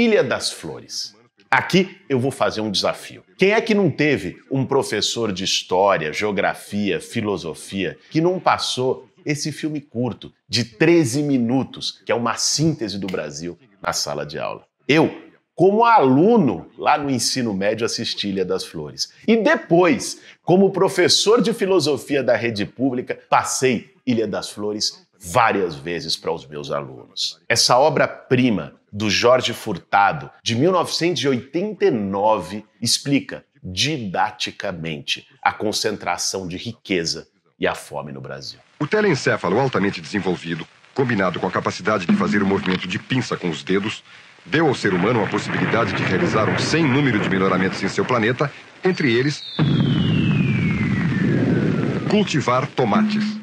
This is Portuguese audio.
Ilha das Flores. Aqui eu vou fazer um desafio. Quem é que não teve um professor de história, geografia, filosofia, que não passou esse filme curto de 13 minutos, que é uma síntese do Brasil, na sala de aula? Eu, como aluno lá no ensino médio, assisti Ilha das Flores. E depois, como professor de filosofia da rede pública, passei Ilha das Flores várias vezes para os meus alunos. Essa obra-prima do Jorge Furtado, de 1989, explica didaticamente a concentração de riqueza e a fome no Brasil. O telencéfalo altamente desenvolvido, combinado com a capacidade de fazer o movimento de pinça com os dedos, deu ao ser humano a possibilidade de realizar um sem número de melhoramentos em seu planeta, entre eles, cultivar tomates.